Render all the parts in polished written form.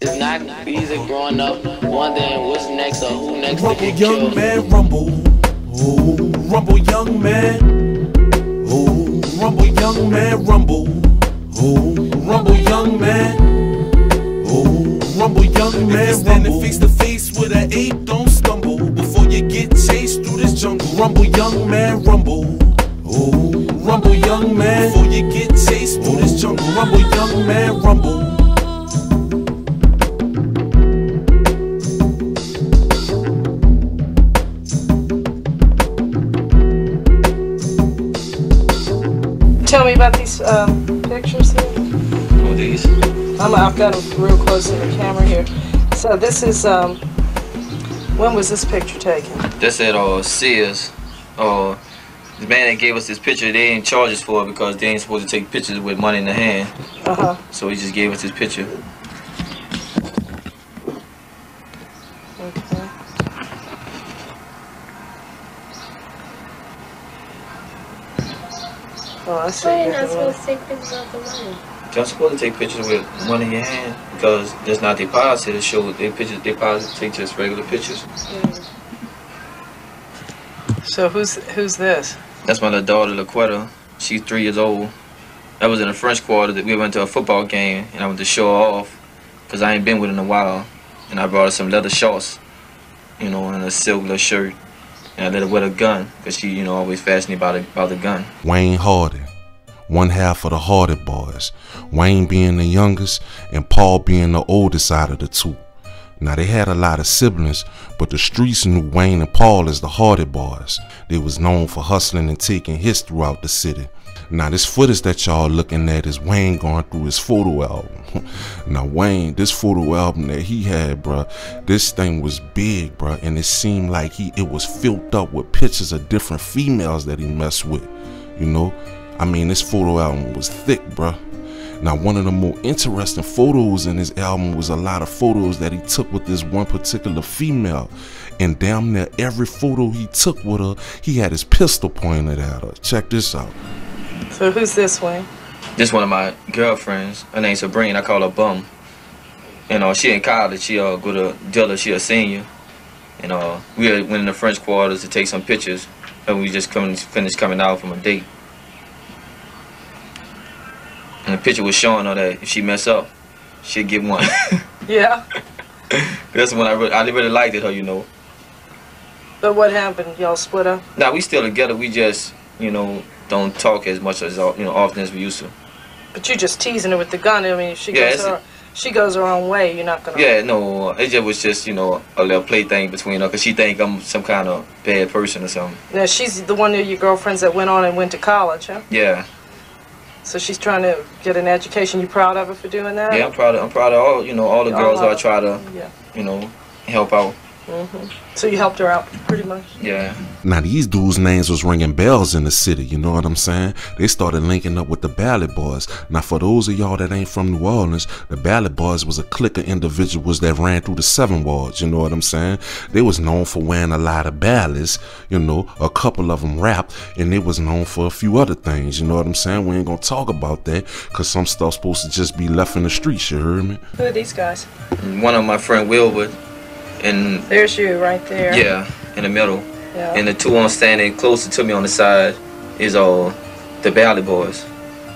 It's not easy growing up, wondering what's next or who next to get killed. Rumble young man, rumble. Ooh, rumble young man. Ooh, rumble young man, rumble. Ooh, rumble young man. Ooh, rumble young man, rumble. Standing face to face with an ape, don't stumble before you get chased through this jungle. Rumble young man, rumble. Ooh, rumble young man. Before you get chased through this jungle. Rumble young man, rumble. Tell me about these pictures here. Oh, these? I've got them real close to the camera here. So this is, when was this picture taken? That's at Sears. The man that gave us this picture, they didn't charge us for it because they ain't supposed to take pictures with money in the hand. So he just gave us this picture. Okay. Oh, I see. Why are you not supposed to take pictures of the money? Y'all supposed to take pictures with money in your hand because that's not their policy to show their pictures. Their policy to take just regular pictures. So who's this? That's my little daughter, LaQuetta. She's 3 years old. That was in the French Quarter. That we went to a football game, and I went to show her off because I ain't been with her in a while. And I brought her some leather shorts, you know, and a silk little shirt. And I let her wear a gun, because she, you know, always fascinated by the gun. Wayne Hardy, one half of the Hardy Boys. Wayne being the youngest and Paul being the oldest out of the two. Now, they had a lot of siblings, but the streets knew Wayne and Paul as the Hardy Boys. They was known for hustling and taking hits throughout the city. Now, this footage that y'all looking at is Wayne going through his photo album. Now, Wayne, this photo album that he had, bruh, this thing was big, bruh, and it seemed like it was filled up with pictures of different females that he messed with, you know? I mean, this photo album was thick, bruh. Now, one of the more interesting photos in his album was a lot of photos that he took with this one particular female. And damn near every photo he took with her, he had his pistol pointed at her. Check this out. So who's this, Wayne? This one of my girlfriends. Her name's Sabrina. I call her Bum. And she in college. She go to Dillard. She a senior. And we went in the French Quarters to take some pictures. And we just finished coming out from a date. And the picture was showing her that if she mess up, she'd get one. Yeah. That's when I really liked it, you know. But what happened? Y'all split up? Nah, we still together. We just, you know, don't talk as much as, you know, often as we used to. But you just teasing her with the gun. I mean, if she goes she goes her own way, you're not gonna. Yeah, no, it just was just, you know, a little play thing between her, cause she think I'm some kind of bad person or something. Now she's the one of your girlfriends that went on and went to college, huh? Yeah. So she's trying to get an education. You proud of her for doing that? Yeah, I'm proud of all, you know, all the girls I try to, you know, help out. So you helped her out pretty much? Yeah. Now these dudes' names was ringing bells in the city, you know what I'm saying? They started linking up with the Ballet Boys. Now for those of y'all that ain't from New Orleans, the Ballet Boys was a clique of individuals that ran through the 7 wards, you know what I'm saying? They was known for wearing a lot of ballads, you know, a couple of them rap, and they was known for a few other things, you know what I'm saying? We ain't gonna talk about that, cause some stuff's supposed to just be left in the streets, you heard me? Who are these guys? One of my friend Wilwood. And there's you right there. Yeah, in the middle. Yeah. And the two on standing closer to me on the side is the Valley Boys.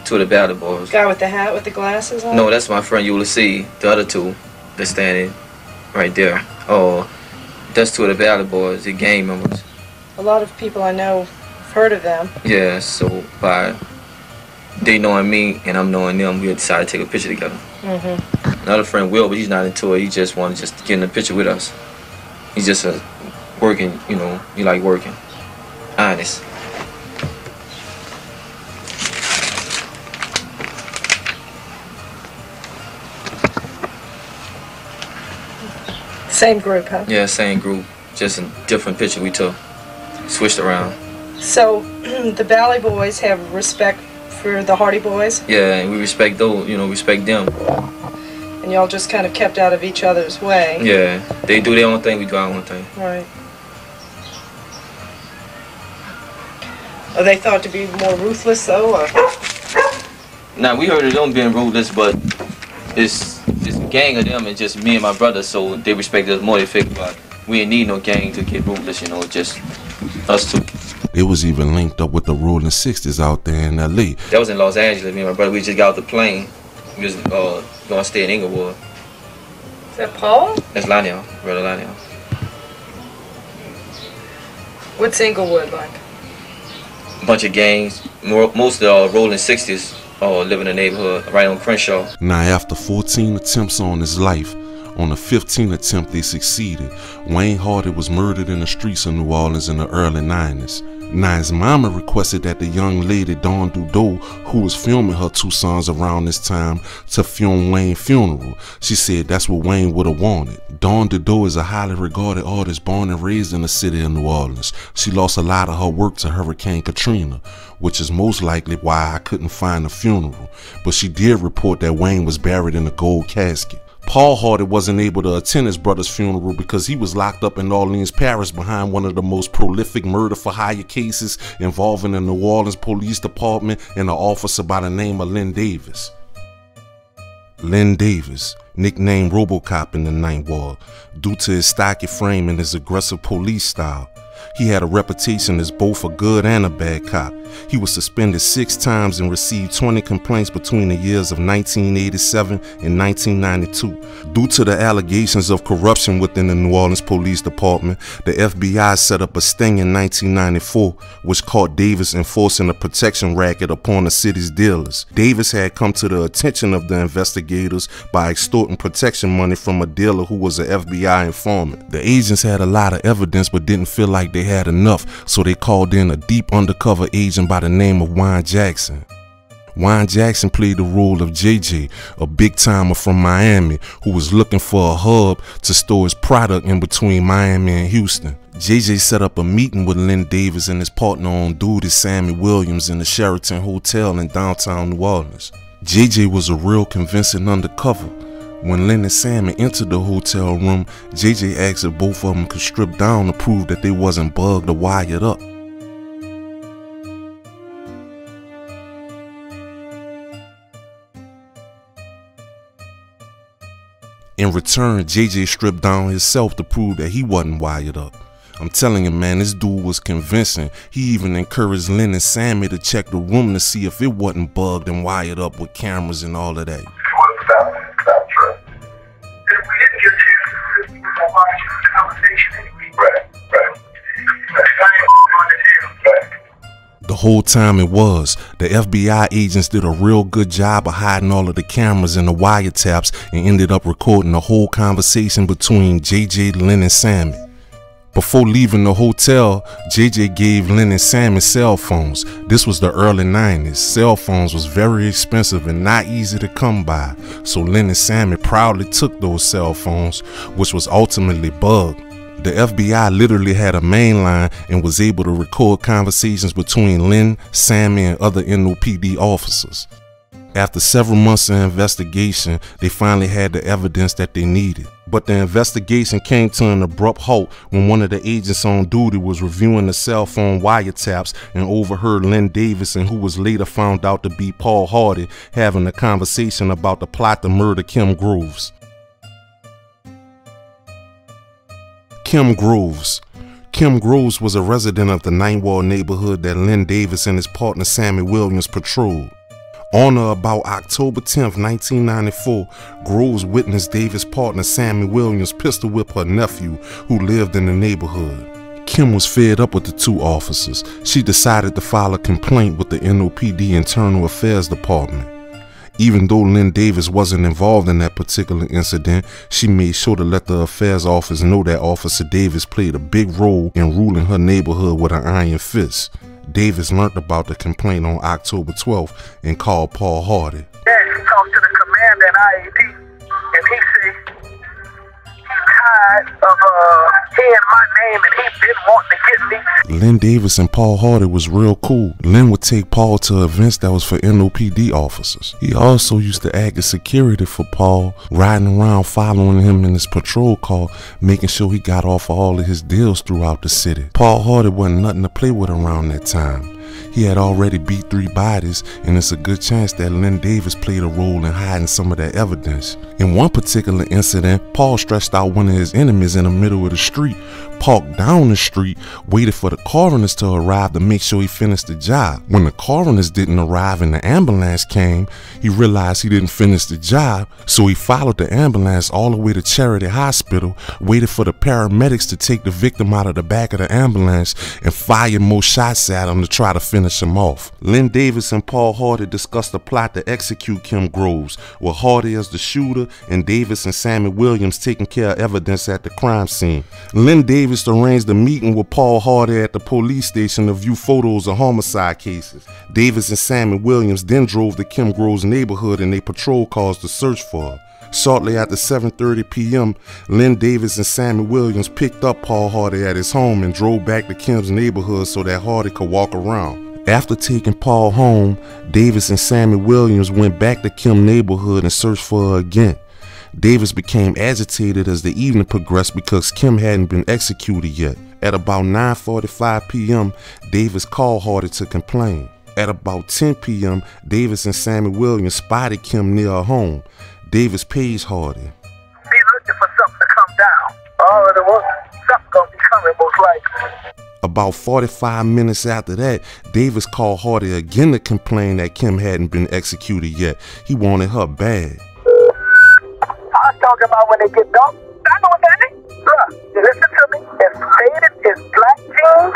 Two of the Valley Boys. Guy with the hat with the glasses on? No, that's my friend Ulysses. The other two, they're standing right there. That's two of the Valley Boys, the gang members. A lot of people I know have heard of them. Yeah, so by they knowing me and I'm knowing them, we decided to take a picture together. Another friend Will, but he's not into it. He just wanted to get in the picture with us. He's just a working, you know, he like working. Honest. Same group, huh? Yeah, same group. Just a different picture we took. Switched around. So the Ballet Boys have respect for the Hardy Boys? Yeah, and we respect those, you know, respect them. And y'all just kind of kept out of each other's way. Yeah, they do their own thing, we do our own thing. Right. Are they thought to be more ruthless, though? Or? Now, we heard of them being ruthless, but it's a gang of them and just me and my brother, so they respect us more. They figured out we ain't need no gang to get ruthless, you know, just us two. It was even linked up with the Rollin' 60s out there in L.A. That was in Los Angeles. Me and my brother, we just got off the plane. We was going to stay in Inglewood. Is that Paul? That's Lionel, brother Lionel. What's Inglewood like? A bunch of gangs. Most of the Rollin' 60s live in the neighborhood right on Crenshaw. Now, after 14 attempts on his life, on the 15th attempt they succeeded. Wayne Hardy was murdered in the streets of New Orleans in the early 90s. Now his mama requested that the young lady Dawn Dudeau, who was filming her two sons around this time, to film Wayne's funeral. She said that's what Wayne would have wanted. Dawn Dudeau is a highly regarded artist born and raised in the city of New Orleans. She lost a lot of her work to Hurricane Katrina, which is most likely why I couldn't find the funeral, but she did report that Wayne was buried in a gold casket. Paul Hardy wasn't able to attend his brother's funeral because he was locked up in Orleans Parish behind one of the most prolific murder-for-hire cases involving the New Orleans Police Department and an officer by the name of Len Davis. Len Davis, nicknamed RoboCop in the Ninth Ward, due to his stocky frame and his aggressive police style. He had a reputation as both a good and a bad cop. He was suspended 6 times and received 20 complaints between the years of 1987 and 1992. Due to the allegations of corruption within the New Orleans Police Department, the FBI set up a sting in 1994, which caught Davis enforcing a protection racket upon the city's dealers. Davis had come to the attention of the investigators by extorting protection money from a dealer who was an FBI informant. The agents had a lot of evidence but didn't feel like they had enough, so they called in a deep undercover agent by the name of Wine Jackson. Wine Jackson played the role of JJ, a big timer from Miami who was looking for a hub to store his product in between Miami and Houston. JJ set up a meeting with Len Davis and his partner on duty, Sammy Williams, in the Sheraton Hotel in downtown New Orleans. JJ was a real convincing undercover. When Len and Sammy entered the hotel room, JJ asked if both of them could strip down to prove that they wasn't bugged or wired up. In return, JJ stripped down himself to prove that he wasn't wired up. I'm telling you, man, this dude was convincing. He even encouraged Len and Sammy to check the room to see if it wasn't bugged and wired up with cameras and all of that. The whole time it was, the FBI agents did a real good job of hiding all of the cameras and the wiretaps and ended up recording the whole conversation between JJ, Len, and Sammy. Before leaving the hotel, JJ gave Len and Sammy cell phones. This was the early 90s. Cell phones was very expensive and not easy to come by, so Len and Sammy proudly took those cell phones, which was ultimately bugged. The FBI literally had a main line and was able to record conversations between Len, Sammy, and other NOPD officers. After several months of investigation, they finally had the evidence that they needed. But the investigation came to an abrupt halt when one of the agents on duty was reviewing the cell phone wiretaps and overheard Len Davis, and who was later found out to be Paul Hardy, having a conversation about the plot to murder Kim Groves. Kim Groves. Kim Groves was a resident of the Ninth Ward neighborhood that Len Davis and his partner Sammy Williams patrolled. On or about October 10th, 1994, Groves witnessed Davis' partner Sammy Williams pistol whip her nephew, who lived in the neighborhood. Kim was fed up with the two officers. She decided to file a complaint with the NOPD Internal Affairs Department. Even though Len Davis wasn't involved in that particular incident, she made sure to let the affairs office know that Officer Davis played a big role in ruling her neighborhood with an iron fist. Davis learned about the complaint on October 12th and called Paul Hardy. Yeah, he talked to the commander at IAP, and he said he's tired of hearing my name and he didn't want to get me. Len Davis and Paul Hardy was real cool. Len would take Paul to events that was for NOPD officers. He also used to act as security for Paul, riding around following him in his patrol car, making sure he got off of all of his deals throughout the city. Paul Hardy wasn't nothing to play with around that time. He had already beat 3 bodies, and it's a good chance that Len Davis played a role in hiding some of that evidence. In one particular incident, Paul stretched out one of his enemies in the middle of the street, parked down the street, waited for the coroners to arrive to make sure he finished the job. When the coroners didn't arrive and the ambulance came, he realized he didn't finish the job, so he followed the ambulance all the way to Charity Hospital, waited for the paramedics to take the victim out of the back of the ambulance and fired more shots at him to try to finish him off. Len Davis and Paul Hardy discussed a plot to execute Kim Groves, with Hardy as the shooter and Davis and Sammy Williams taking care of evidence at the crime scene. Len Davis arranged a meeting with Paul Hardy at the police station to view photos of homicide cases. Davis and Sammy Williams then drove to Kim Groves' neighborhood in their patrol cars to search for her. Shortly after 7:30 p.m., Len Davis and Sammy Williams picked up Paul Hardy at his home and drove back to Kim's neighborhood so that Hardy could walk around. After taking Paul home, Davis and Sammy Williams went back to Kim's neighborhood and searched for her again. Davis became agitated as the evening progressed because Kim hadn't been executed yet. At about 9:45 p.m., Davis called Hardy to complain. At about 10 p.m., Davis and Sammy Williams spotted Kim near her home. Davis paged Hardy. He's looking for something to come down. All of the work, something's gonna be coming most likely. About 45 minutes after that, Davis called Hardy again to complain that Kim hadn't been executed yet. He wanted her bad. I was talking about when they get dumped. I know what that is. Look, listen to me. It's faded, it's black jeans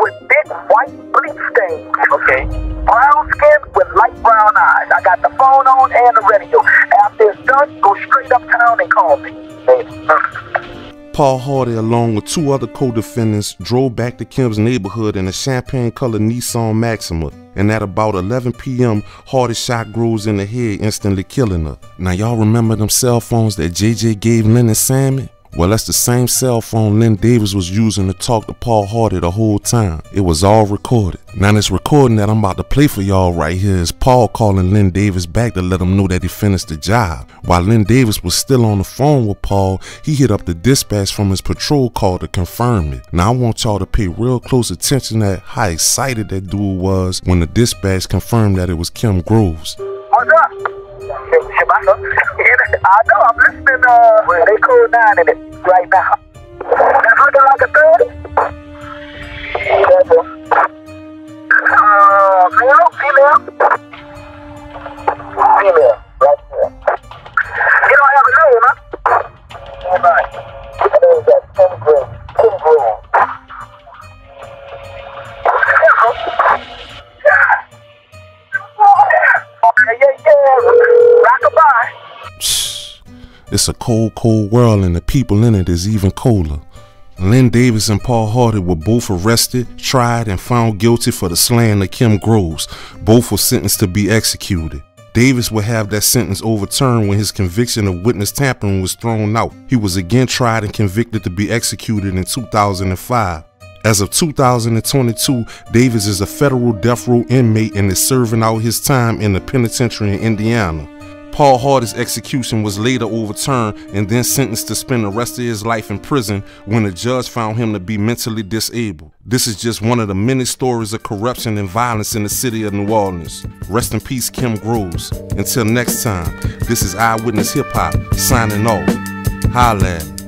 with big white bleach stains. Okay. Brown skin with light brown eyes. I got the phone on and the radio. After it's done, go straight uptown and call me. Paul Hardy, along with 2 other co-defendants, drove back to Kim's neighborhood in a champagne-colored Nissan Maxima. And at about 11 p.m., Hardy shot Groves in the head, instantly killing her. Now, y'all remember them cell phones that JJ gave Len and Sammy? Well, that's the same cell phone Len Davis was using to talk to Paul Hardy the whole time. It was all recorded. Now, this recording that I'm about to play for y'all right here is Paul calling Len Davis back to let him know that he finished the job. While Len Davis was still on the phone with Paul, he hit up the dispatch from his patrol call to confirm it. Now, I want y'all to pay real close attention at how excited that dude was when the dispatch confirmed that it was Kim Groves. What's up? I know, I'm listening, well, they code 9 in it right now. That's looking like a 30? Male, female? Female, right here. You don't have a name, huh? All right. My name's got Kim Groves. Kim Groves. It's a cold, cold world, and the people in it is even colder. Len Davis and Paul Hardy were both arrested, tried, and found guilty for the slaying of Kim Groves. Both were sentenced to be executed. Davis would have that sentence overturned when his conviction of witness tampering was thrown out. He was again tried and convicted to be executed in 2005. As of 2022, Davis is a federal death row inmate and is serving out his time in the penitentiary in Indiana. Paul Hardy's execution was later overturned and then sentenced to spend the rest of his life in prison when a judge found him to be mentally disabled. This is just one of the many stories of corruption and violence in the city of New Orleans. Rest in peace, Kim Groves. Until next time, this is Eyewitness Hip Hop signing off. Holla.